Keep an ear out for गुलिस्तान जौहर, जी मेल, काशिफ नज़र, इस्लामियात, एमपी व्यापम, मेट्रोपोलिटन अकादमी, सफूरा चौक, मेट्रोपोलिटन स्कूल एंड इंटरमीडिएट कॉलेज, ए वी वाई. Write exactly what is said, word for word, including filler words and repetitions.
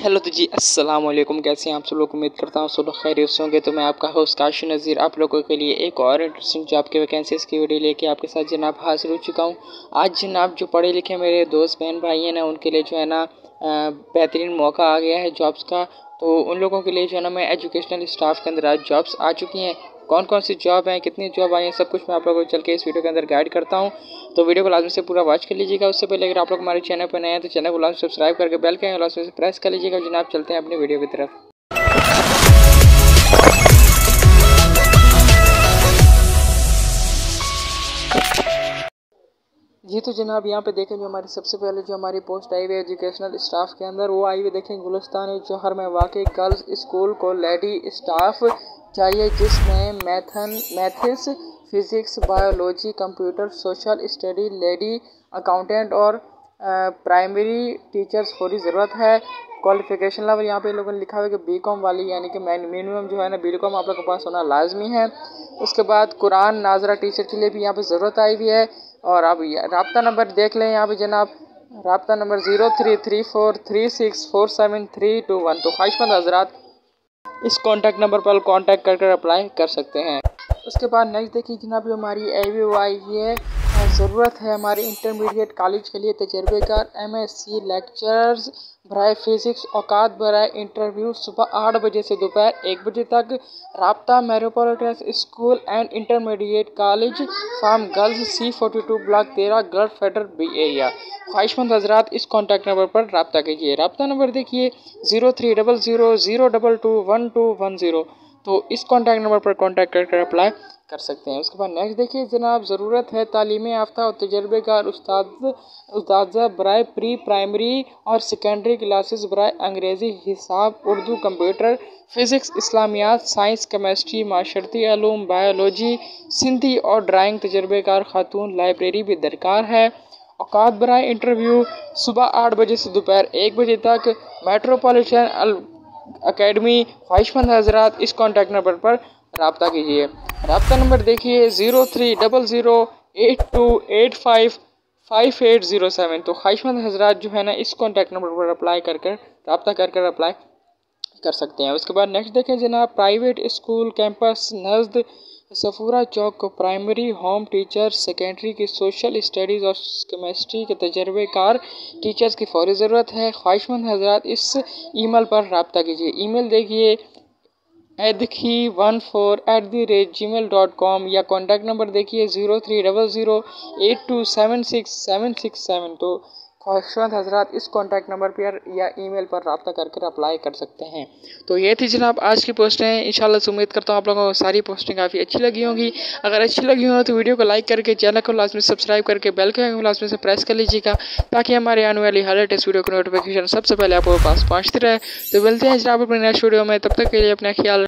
Hello तो जी अस्सलाम वालेकुम, कैसे हैं आप सब लोग। उम्मीद करता हूँ सब लोग खैरियत से होंगे। तो मैं आपका होस्ट काशिफ नज़र आप लोगों के लिए एक और इंटरेस्टिंग जॉब के वैकेंसीज़ की वीडियो लेके आपके साथ जनाब हाजिर हो चुका हूँ। आज जनाब जो पढ़े लिखे मेरे दोस्त बहन भाई हैं ना, उनके लिए जो है ना बेहतरीन मौका आ गया है जॉब्स का। तो उन लोगों के लिए जो है ना मैं एजुकेशनल स्टाफ के अंदर आज जॉब्स आ चुकी हैं। कौन कौन सी जॉब हैं, कितनी जॉब आई हैं, सब कुछ मैं आप लोगों को चल के इस वीडियो के अंदर गाइड करता हूं। तो वीडियो को लाजमी से पूरा वॉच कर लीजिएगा। उससे पहले अगर आप लोग हमारे चैनल पर नए हैं तो चैनल को लाजमी सब्सक्राइब करके बेल के लाजमी से प्रेस कर लीजिएगा। जनाब चलते हैं अपनी वीडियो की तरफ। जी तो जनाब यहाँ पे देखें, जो हमारी सबसे पहले जो हमारी पोस्ट आई हुई है एजुकेशनल स्टाफ के अंदर, वो आई हुई देखें गुलिस्तान जौहर में वाकई गर्ल्स स्कूल को लेडी स्टाफ चाहिए, जिसमें मैथन maths physics biology computer social study lady accountant और प्राइमरी टीचर्स को भी ज़रूरत है। क्वालिफिकेशन लेवल यहाँ पे लोगों ने लिखा हुआ है कि बी कॉम वाली, यानी कि मिनिमम जो है ना बी कॉम आप लोग के पास होना लाजमी है। उसके बाद कुरान नाजरा टीचर के लिए भी यहाँ पे ज़रूरत आई हुई है। और आप रबता नंबर देख लें यहाँ पे जनाब, रबता number zero three three four three six four seven three two one. तो ख्वाहिशमंद हजरात इस कॉन्टैक्ट नंबर पर कॉन्टैक्ट कर कर अप्लाई कर सकते हैं। उसके बाद नेक्स्ट देखिए जनाब, जो हमारी ए वी वाई है ज़रूरत है हमारे इंटरमीडिएट कॉलेज के लिए तजर्बेकार एम एस सी लेक्चरर्स बराए फिज़िक्स, औकात बराए इंटरव्यू सुबह आठ बजे से दोपहर एक बजे तक। राबता मेट्रोपोलिटन स्कूल एंड इंटरमीडिएट कॉलेज फार्म girls C forty two block तेरह गर्ल्स फेडर बी एरिया। ख्वाहिशमंद हजरात इस कॉन्टैक्ट नंबर पर रबता कीजिए। रबता नंबर देखिए zero three double zero zero double two one two one zero. तो इस कॉन्टैक्ट नंबर पर कॉन्टैक्ट करके अप्लाई कर सकते हैं। उसके बाद नेक्स्ट देखिए जनाब, ज़रूरत है तालीम याफ्ता और तजर्बेकार उस्ताद उस्तादा बराए प्री प्राइमरी और सेकेंडरी क्लासेस बराए अंग्रेज़ी हिसाब उर्दू कंप्यूटर फिज़िक्स इस्लामियात साइंस केमिस्ट्री माशरती आलूम बायोलॉजी सिंधी और ड्राइंग तजर्बेकार खातून लाइब्रेरी भी दरकार है। औकात बराए इंटरव्यू सुबह आठ बजे से दोपहर एक बजे तक। मेट्रोपोलिटन अकादमी ख्वाहिशमंद हजरात इस कॉन्टैक्ट नंबर पर रबता कीजिए। रबता नंबर देखिए zero three double zero eight two eight five five eight zero seven. तो ख्वाहिशमंद हजरात जो है ना इस कॉन्टैक्ट नंबर पर अप्लाई कर कर रबता कर कर अप्लाई कर सकते हैं। उसके बाद नेक्स्ट देखें जनाब, प्राइवेट स्कूल कैंपस नज़द सफूरा चौक को प्राइमरी होम टीचर सेकेंडरी की सोशल स्टडीज़ और केमिस्ट्री के तजर्बेकार टीचर्स की फौरी ज़रूरत है। ख्वाहिशमंद हजरात इस ईमेल पर रबता कीजिए। ईमेल देखिए एदखी one four at the rate जी मेल dot com या कॉन्टैक्ट नंबर देखिए zero three double zero eight two seven six seven six seven. तो ख्वाहिशमंद हजरात इस कॉन्टैक्ट नंबर पर या ईमेल पर रब्ता करके अप्लाई कर सकते हैं। तो ये थी जनाब आज की पोस्टें। इंशाल्लाह उम्मीद करता हूँ आप लोगों को सारी पोस्टें काफ़ी अच्छी लगी होंगी। अगर अच्छी लगी हो तो वीडियो को लाइक करके चैनल को लाजमी सब्सक्राइब करके बेल के लाजमी से प्रेस कर लीजिएगा, ताकि हमारे आने वाली हर लेटेस्ट वीडियो की नोटिफिकेशन सबसे पहले आपको पास पहुँचती रहे। तो मिलते हैं जनाब अपने नेक्स्ट वीडियो में, तब तक के लिए अपना ख्याल